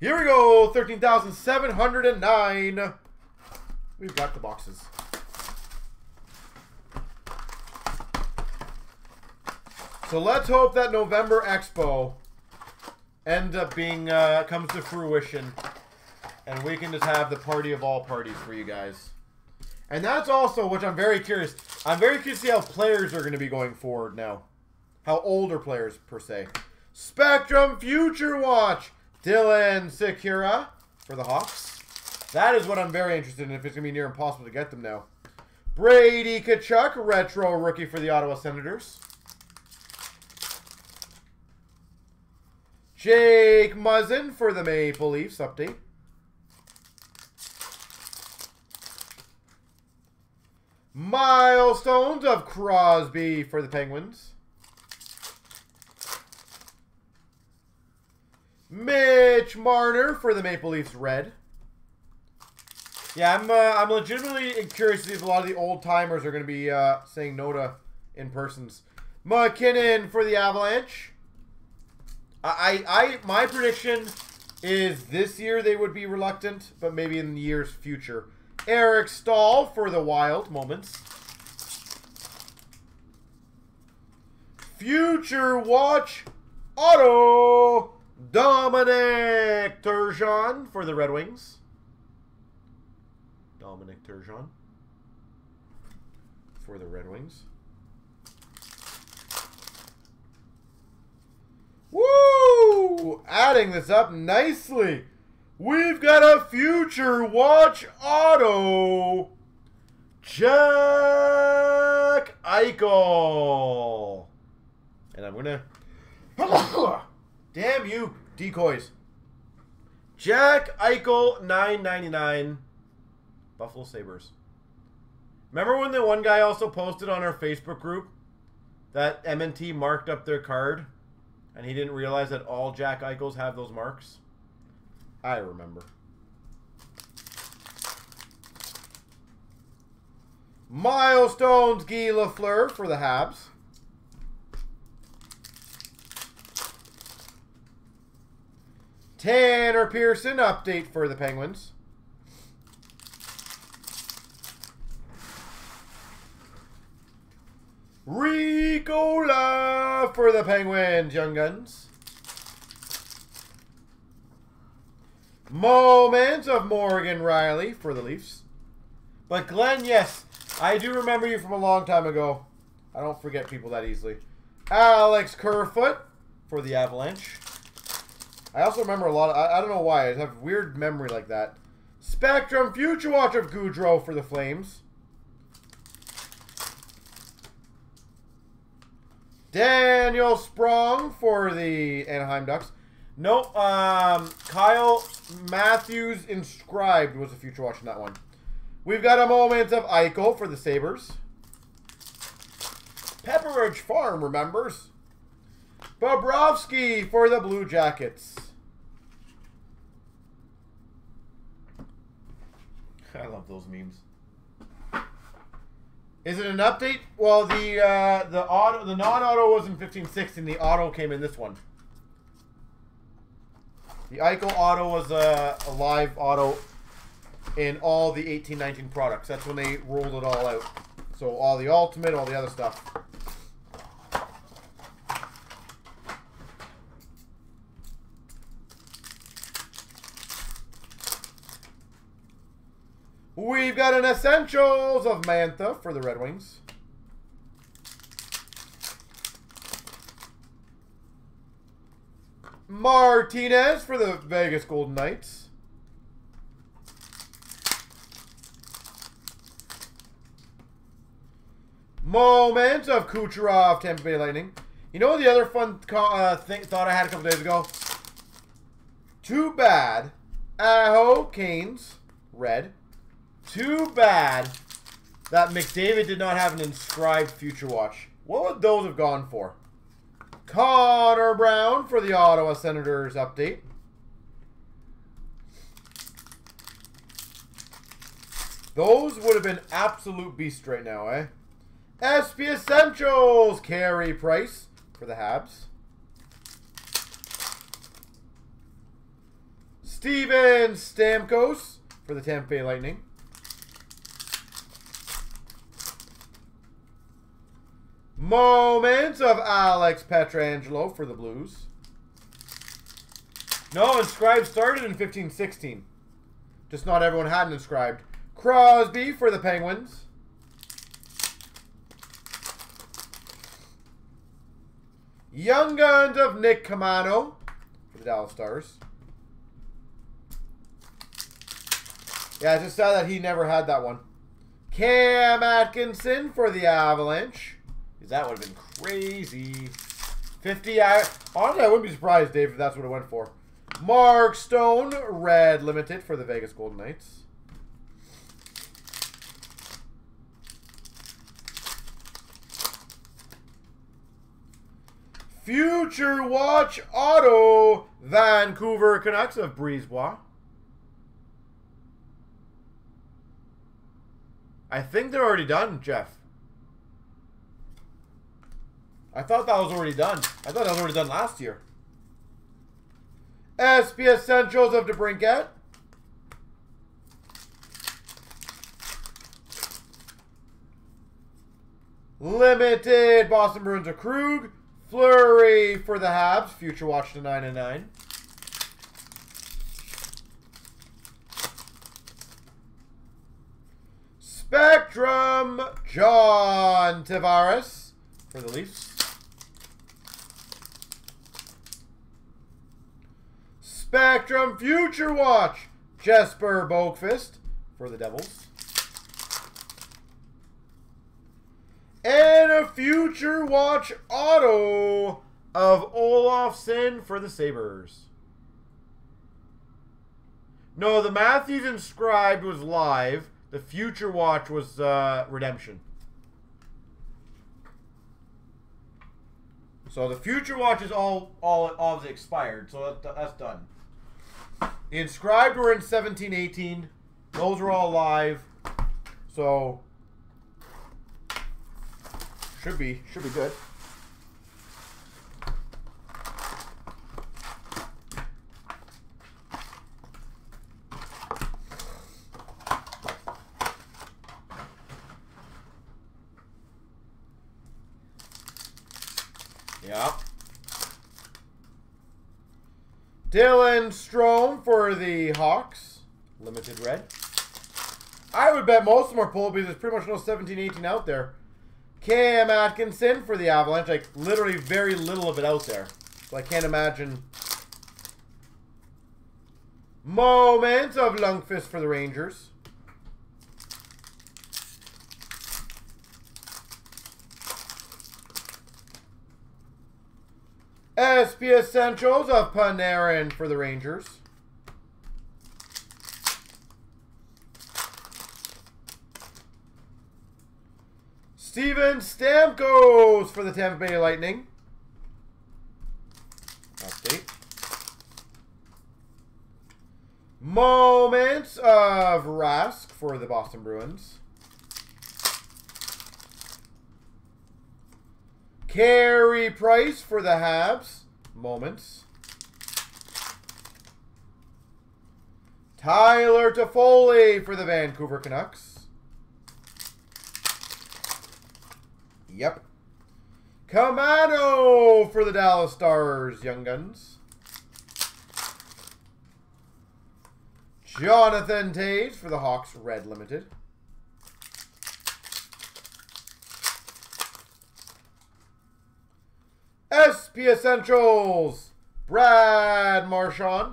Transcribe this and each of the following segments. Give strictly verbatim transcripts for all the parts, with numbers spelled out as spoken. Here we go, thirteen thousand seven hundred nine. We've got the boxes. So let's hope that November Expo ends up being, uh, comes to fruition. And we can just have the party of all parties for you guys. And that's also, which I'm very curious. I'm very curious to see how players are going to be going forward now. How older players, per se. Spectrum Future Watch. Dylan Sikura for the Hawks. That is what I'm very interested in, if it's going to be near impossible to get them now. Brady Tkachuk, retro rookie for the Ottawa Senators. Jake Muzzin for the Maple Leafs, update. Milestones of Crosby for the Penguins. Mitch Marner for the Maple Leafs red. Yeah, I'm uh, I'm legitimately curious to see if a lot of the old timers are going to be uh, saying no to in persons. McKinnon for the Avalanche. I, I I my prediction is this year they would be reluctant, but maybe in the year's future. Eric Staal for the Wild moments. Future Watch Auto. Dominic Turjan for the Red Wings. Dominic Turjan for the Red Wings. Woo! Adding this up nicely. We've got a Future Watch Auto. Jack Eichel. And I'm going to... Damn you, decoys. Jack Eichel, nine ninety-nine. Buffalo Sabres. Remember when the one guy also posted on our Facebook group that M and T marked up their card and he didn't realize that all Jack Eichels have those marks? I remember. Milestones, Guy LaFleur for the Habs. Tanner Pearson, update for the Penguins. Ricola for the Penguins, Young Guns. Moments of Morgan Riley for the Leafs. But Glenn, yes, I do remember you from a long time ago. I don't forget people that easily. Alex Kerfoot for the Avalanche. I also remember a lot of, I, I don't know why, I have weird memory like that. Spectrum Future Watch of Goudreau for the Flames. Daniel Sprong for the Anaheim Ducks. No, um, Kyle Matthews inscribed was a Future Watch in that one. We've got a moment of Eichel for the Sabres. Pepperidge Farm remembers. Bobrovsky for the Blue Jackets. I love those memes. Is it an update? Well, the uh, the auto, the non-auto was in fifteen sixteen. The auto came in this one. The Eichel auto was a, a live auto in all the eighteen nineteen products. That's when they rolled it all out. So all the Ultimate, all the other stuff. We've got an Essentials of Mantha for the Red Wings. Martinez for the Vegas Golden Knights. Moment of Kucherov, Tampa Bay Lightning. You know the other fun uh, thing, thought I had a couple days ago? Too bad. Aho Canes, red. Too bad that McDavid did not have an inscribed Future Watch. What would those have gone for? Connor Brown for the Ottawa Senators update. Those would have been absolute beasts right now, eh? S P Essentials, Carey Price for the Habs. Steven Stamkos for the Tampa Bay Lightning. Moments of Alex Pietrangelo for the Blues. No, Inscribed started in fifteen sixteen. Just not everyone had an Inscribed. Crosby for the Penguins. Young Guns of Nick Caamano for the Dallas Stars. Yeah, I just saw that he never had that one. Cam Atkinson for the Avalanche. That would have been crazy. fifty, I, honestly, I wouldn't be surprised, Dave, if that's what it went for. Mark Stone, red limited for the Vegas Golden Knights. Future Watch Auto, Vancouver Canucks of Brisebois. I think they're already done, Jeff. I thought that was already done. I thought that was already done last year. S P Essentials of DeBrincat. Limited Boston Bruins of Krug. Fleury for the Habs. Future Watch to nine and nine. Spectrum John Tavares for the Leafs. Spectrum Future Watch, Jesper Boqvist for the Devils. And a Future Watch Auto of Olofsson for the Sabres. No, the Matthews Inscribed was live. The Future Watch was uh, Redemption. So the Future Watch is all, all obviously expired, so that, that's done. The Inscribed were in seventeen eighteen. Those were all live. So, should be, should be good. Dylan Sprong for the Hawks. Limited red. I would bet most of them are pulled because there's pretty much no seventeen eighteen out there. Cam Atkinson for the Avalanche. Like, literally very little of it out there. So I can't imagine. Moments of Lundqvist for the Rangers. S P Essentials of Panarin for the Rangers. Steven Stamkos for the Tampa Bay Lightning. Update. Moments of Rask for the Boston Bruins. Carey Price for the Habs. Moments. Tyler Toffoli for the Vancouver Canucks. Yep. Caamano for the Dallas Stars. Young Guns. Jonathan Taves for the Hawks. Red limited. S P Essentials, Brad Marchand.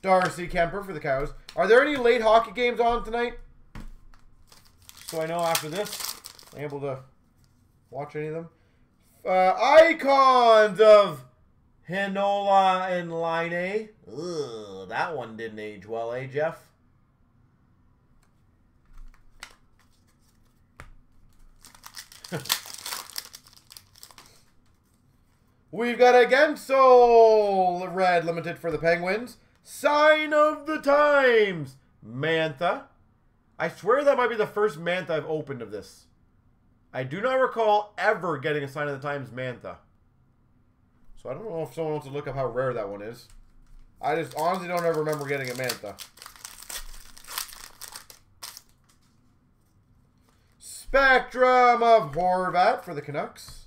Darcy Kemper for the Coyotes. Are there any late hockey games on tonight? So I know after this, I'm able to watch any of them. Uh, icons of Hinola and Line A. Ugh, that one didn't age well, eh, Jeff? We've got against all red limited for the Penguins. Sign of the Times, Mantha. I swear that might be the first Mantha I've opened of this. I do not recall ever getting a Sign of the Times Mantha. So I don't know if someone wants to look up how rare that one is. I just honestly don't ever remember getting a Mantha. Spectrum of Horvat for the Canucks.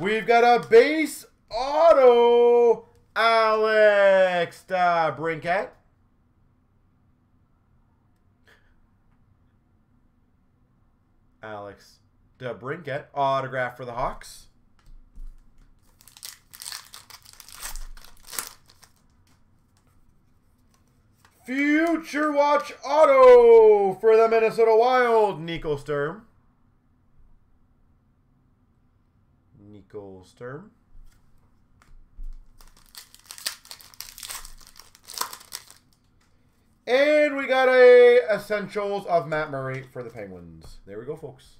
We've got a base auto, Alex DeBrincat. Alex DeBrincat, autograph for the Hawks. Future Watch auto for the Minnesota Wild, Nico Sturm. Nico Sturm. And we got a Essentials of Matt Murray for the Penguins. There we go, folks.